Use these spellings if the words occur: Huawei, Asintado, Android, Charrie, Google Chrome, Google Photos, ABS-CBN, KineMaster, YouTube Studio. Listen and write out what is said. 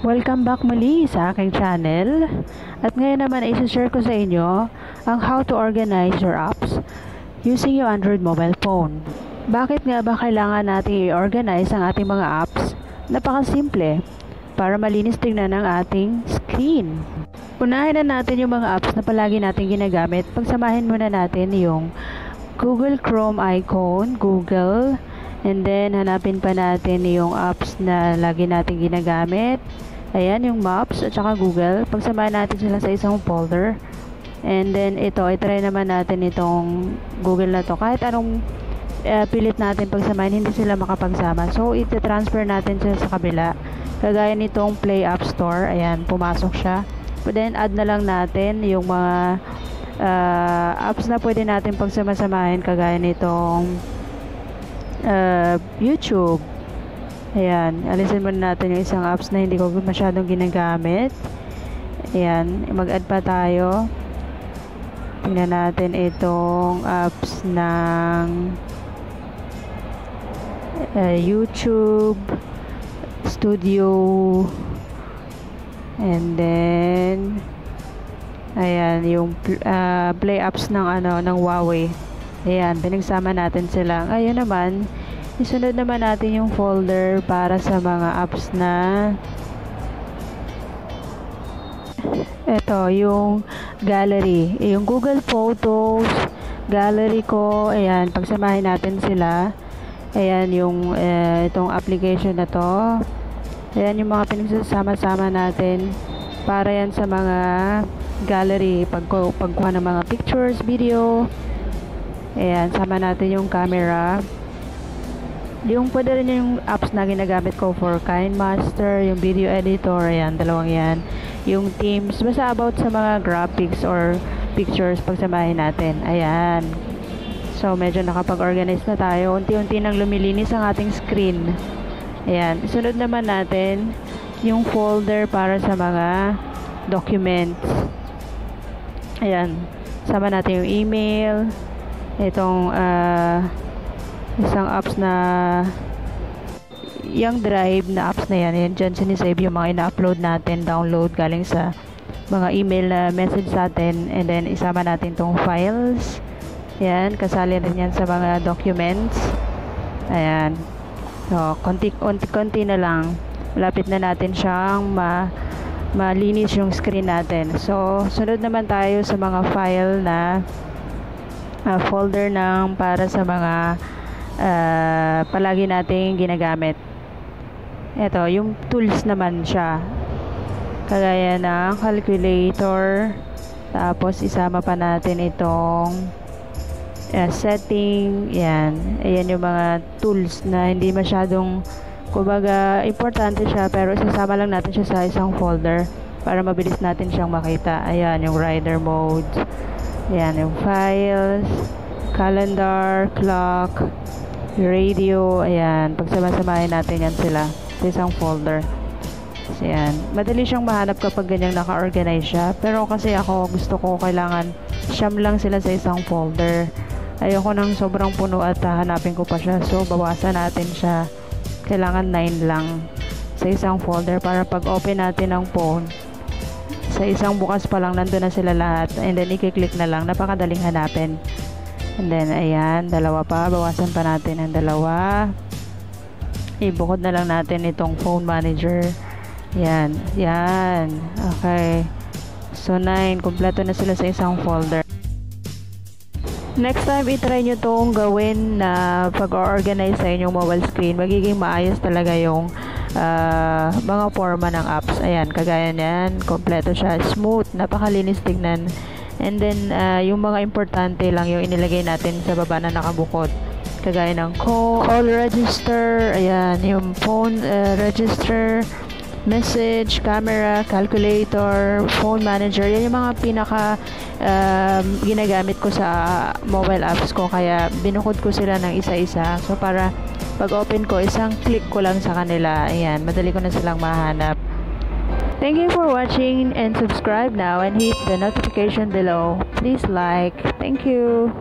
Welcome back muli sa aking channel. At ngayon naman ay share ko sa inyo ang how to organize your apps using your Android mobile phone. Bakit nga ba kailangan natin i-organize ang ating mga apps? Napakasimple, para malinis tingnan ang ating screen. Unahin na natin yung mga apps na palagi natin ginagamit. Pagsamahin muna natin yung Google Chrome icon, Google, and then hanapin pa natin yung apps na lagi natin ginagamit. Ayan, yung Maps at saka Google. Pagsamahin natin sila sa isang folder. And then ito, itry naman natin itong Google na to. Kahit anong pilit natin pagsamahin, hindi sila makapagsama. So, iti-transfer natin sila sa kabila. Kagaya nitong Play App Store. Ayan, pumasok siya. Then, add na lang natin yung mga apps na pwede natin pagsamasamahin. Kagaya nitong YouTube. Ayan, alisin muna natin yung isang apps na hindi ko masyadong ginagamit. Ayan, mag-add pa tayo. Tingnan natin itong apps ng YouTube Studio, and then ayan yung play apps ng ng Huawei. Ayan, pinagsama natin sila. Ayun naman, isunod naman natin yung folder para sa mga apps na ito, yung gallery, yung Google Photos, gallery ko. Ayan, pagsamahin natin sila. Ayan yung itong application na to. Ayan yung mga pinagsasama-sama natin para yan sa mga gallery, pagkuha ng mga pictures, video. Ayan, sama natin yung camera. Yung pwede rin yung apps na ginagamit ko for KineMaster, yung video editor, ayan, dalawang yan. Yung Teams, basta about sa mga graphics or pictures, pagsamahin natin. Ayan. So, medyo nakapag-organize na tayo. Unti-unti nang lumilinis ang ating screen. Ayan. Sunod naman natin yung folder para sa mga documents. Ayan. Sama natin yung email. Itong, isang apps na yung drive na apps na yan, yan dyan sinisave yung mga ina-upload natin, download galing sa mga email na message sa atin, and then isama natin tong files. Yan, kasali rin yan sa mga documents. Ayan, so konti na lang, malapit na natin siyang malinis yung screen natin. So sunod naman tayo sa mga file na folder ng para sa mga palagi nating ginagamit. Ito, yung tools naman siya. Kagaya ng calculator. Tapos, isama pa natin itong setting. Yan. Ayan yung mga tools na hindi masyadong, kumbaga, importante siya. Pero, isasama lang natin siya sa isang folder para mabilis natin siyang makita. Ayan, yung rider mode. Ayan, yung files, calendar, clock, radio, ayan. Pagsama-samahin natin yan sila sa isang folder. So, ayan. Madali siyang mahanap kapag ganyang naka-organize siya. Pero kasi ako, gusto ko kailangan siyam lang sila sa isang folder. Ayoko nang sobrang puno at hanapin ko pa siya. So, bawasan natin siya. Kailangan 9 lang sa isang folder para pag-open natin ang phone, sa isang bukas pa lang, nandun na sila lahat. And then, i-click na lang. Napakadaling hanapin. And then, ayan, dalawa pa. Bawasan pa natin ang dalawa. Ibukod na lang natin itong phone manager. Yan. Yan. Okay. So, 9. Kompleto na sila sa isang folder. Next time, itry nyo itong gawin na pag-organize sa inyong mobile screen. Magiging maayos talaga yung mga forma ng apps. Ayan, kagaya niyan. Kompleto siya. Smooth. Napakalinis tignan. And then, yung mga importante lang yung inilagay natin sa baba na nakabukod. Kagaya ng call register, ayan, yung phone register, message, camera, calculator, phone manager. Yan yung mga pinaka ginagamit ko sa mobile apps ko. Kaya, binukod ko sila ng isa-isa. So, para pag-open ko, isang click ko lang sa kanila. Ayan, madali ko na silang mahanap. Thank you for watching and subscribe now and hit the notification below. Please like. Thank you.